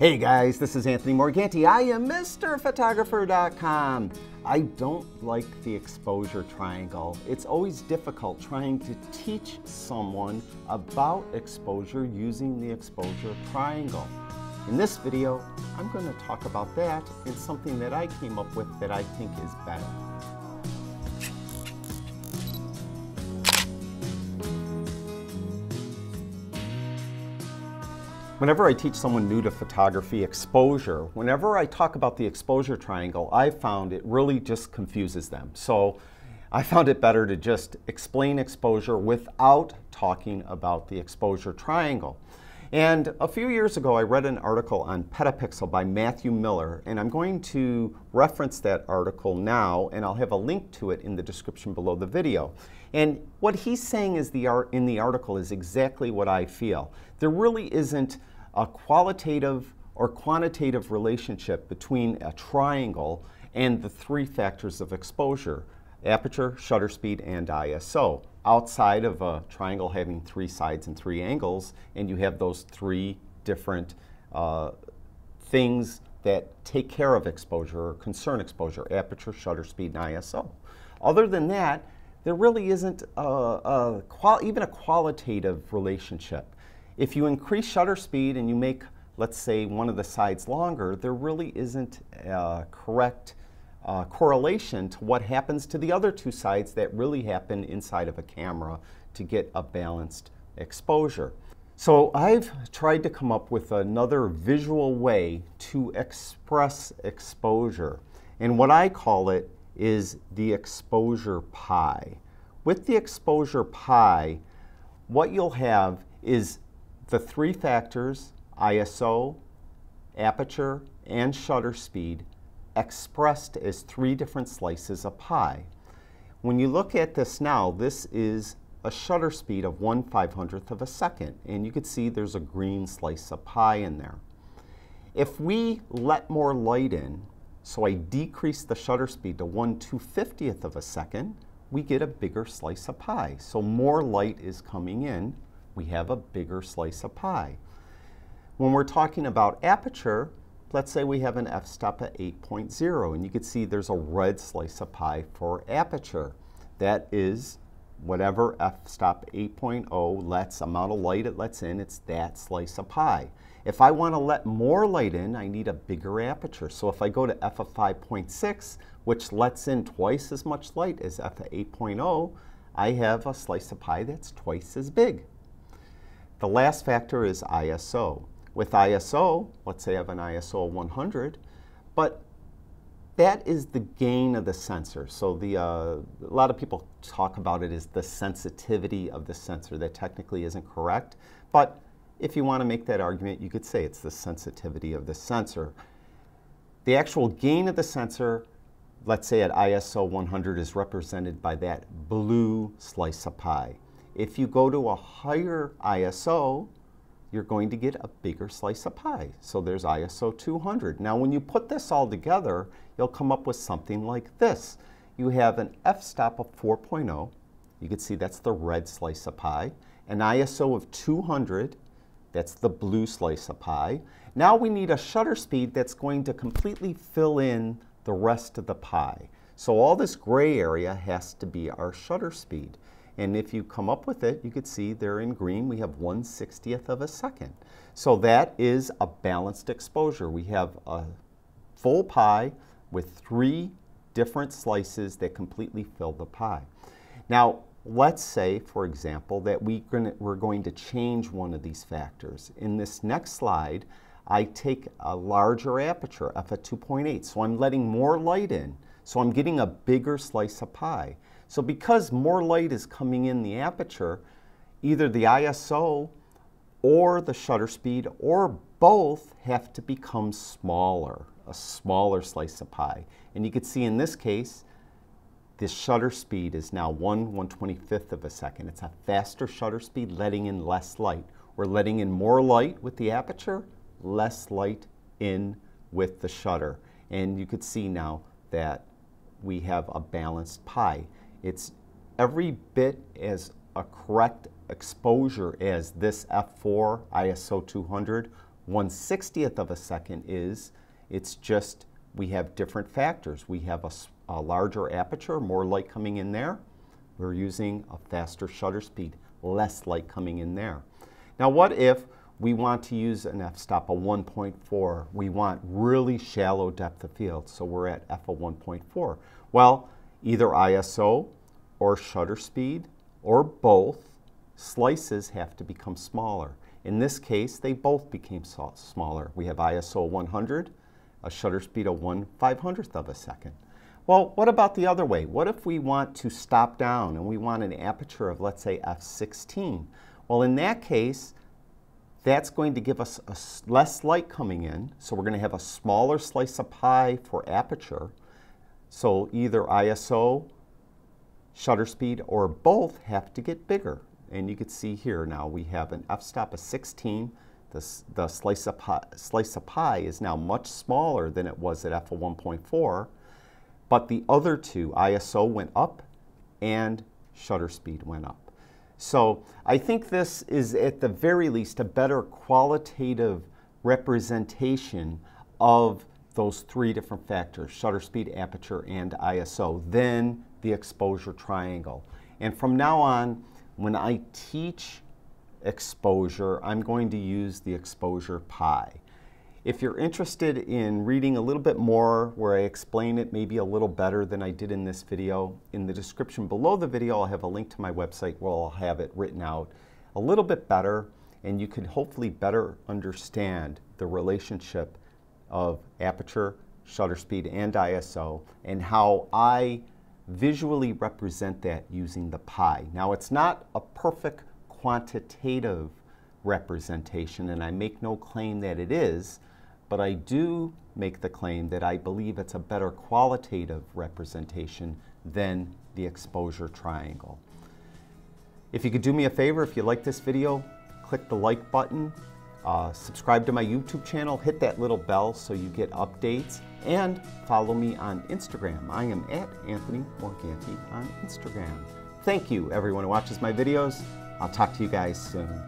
Hey guys, this is Anthony Morganti. I am MrPhotographer.com. I don't like the exposure triangle. It's always difficult trying to teach someone about exposure using the exposure triangle. In this video, I'm going to talk about that and something that I came up with that I think is better. Whenever I teach someone new to photography exposure, whenever I talk about the exposure triangle, I found it really just confuses them. So I found it better to just explain exposure without talking about the exposure triangle. And a few years ago, I read an article on PetaPixel by Matthew Miller, and I'm going to reference that article now, and I'll have a link to it in the description below the video. And what he's saying is in the article is exactly what I feel. There really isn't a qualitative or quantitative relationship between a triangle and the three factors of exposure: aperture, shutter speed, and ISO. Outside of a triangle having three sides and three angles, and you have those three different things that take care of exposure or concern exposure: aperture, shutter speed, and ISO. Other than that, there really isn't even a qualitative relationship. If you increase shutter speed and you make, let's say, one of the sides longer, there really isn't a correct correlation to what happens to the other two sides that really happen inside of a camera to get a balanced exposure. So I've tried to come up with another visual way to express exposure. And what I call it is the exposure pie. With the exposure pie, what you'll have is the three factors, ISO, aperture, and shutter speed, expressed as three different slices of pie. When you look at this now, this is a shutter speed of 1/500th of a second, and you can see there's a green slice of pie in there. If we let more light in, so I decrease the shutter speed to 1/250th of a second, we get a bigger slice of pie. So more light is coming in, we have a bigger slice of pie. When we're talking about aperture, let's say we have an f-stop at 8.0, and you can see there's a red slice of pie for aperture. That is whatever f-stop 8.0 lets, amount of light it lets in, it's that slice of pie. If I want to let more light in, I need a bigger aperture. So if I go to f of 5.6, which lets in twice as much light as f of 8.0, I have a slice of pie that's twice as big. The last factor is ISO. With ISO, let's say I have an ISO of 100, but that is the gain of the sensor. So a lot of people talk about it as the sensitivity of the sensor. That technically isn't correct, but if you want to make that argument, you could say it's the sensitivity of the sensor. The actual gain of the sensor, let's say at ISO 100, is represented by that blue slice of pie. If you go to a higher ISO, you're going to get a bigger slice of pie. So there's ISO 200. Now when you put this all together, you'll come up with something like this. You have an f-stop of 4.0. You can see that's the red slice of pie. An ISO of 200, that's the blue slice of pie. Now we need a shutter speed that's going to completely fill in the rest of the pie. So all this gray area has to be our shutter speed. And if you come up with it, you could see there in green we have 1/60th of a second. So that is a balanced exposure. We have a full pie with three different slices that completely fill the pie. Now let's say, for example, that we're going to change one of these factors. In this next slide, I take a larger aperture, f of 2.8, so I'm letting more light in. So I'm getting a bigger slice of pie. So because more light is coming in the aperture, either the ISO or the shutter speed or both have to become smaller, a smaller slice of pie. And you can see in this case, this shutter speed is now 1/125th of a second. It's a faster shutter speed letting in less light. We're letting in more light with the aperture, less light in with the shutter. And you could see now that we have a balanced pie. It's every bit as a correct exposure as this f4, ISO 200, 1/60th of a second is, it's just we have different factors. We have a larger aperture, more light coming in there. We're using a faster shutter speed, less light coming in there. Now what if we want to use an f-stop, a 1.4. We want really shallow depth of field, so we're at f of 1.4. Well, either ISO or shutter speed or both, slices have to become smaller. In this case, they both became smaller. We have ISO 100, a shutter speed of 1/500th of a second. Well, what about the other way? What if we want to stop down and we want an aperture of, let's say, f16? Well, in that case, that's going to give us less light coming in, so we're going to have a smaller slice of pie for aperture. So either ISO, shutter speed, or both have to get bigger. And you can see here now we have an f-stop of 16. The slice of pie is now much smaller than it was at f of 1.4, but the other two, ISO went up and shutter speed went up. So I think this is, at the very least, a better qualitative representation of those three different factors, shutter speed, aperture, and ISO, than the exposure triangle. And from now on, when I teach exposure, I'm going to use the exposure pie. If you're interested in reading a little bit more where I explain it maybe a little better than I did in this video, in the description below the video I'll have a link to my website where I'll have it written out a little bit better, and you can hopefully better understand the relationship of aperture, shutter speed, and ISO, and how I visually represent that using the pie. Now, it's not a perfect quantitative representation, and I make no claim that it is, but I do make the claim that I believe it's a better qualitative representation than the exposure triangle. If you could do me a favor, if you like this video, click the like button, subscribe to my YouTube channel, hit that little bell so you get updates, and follow me on Instagram. I am at Anthony Morganti on Instagram. Thank you, everyone who watches my videos. I'll talk to you guys soon.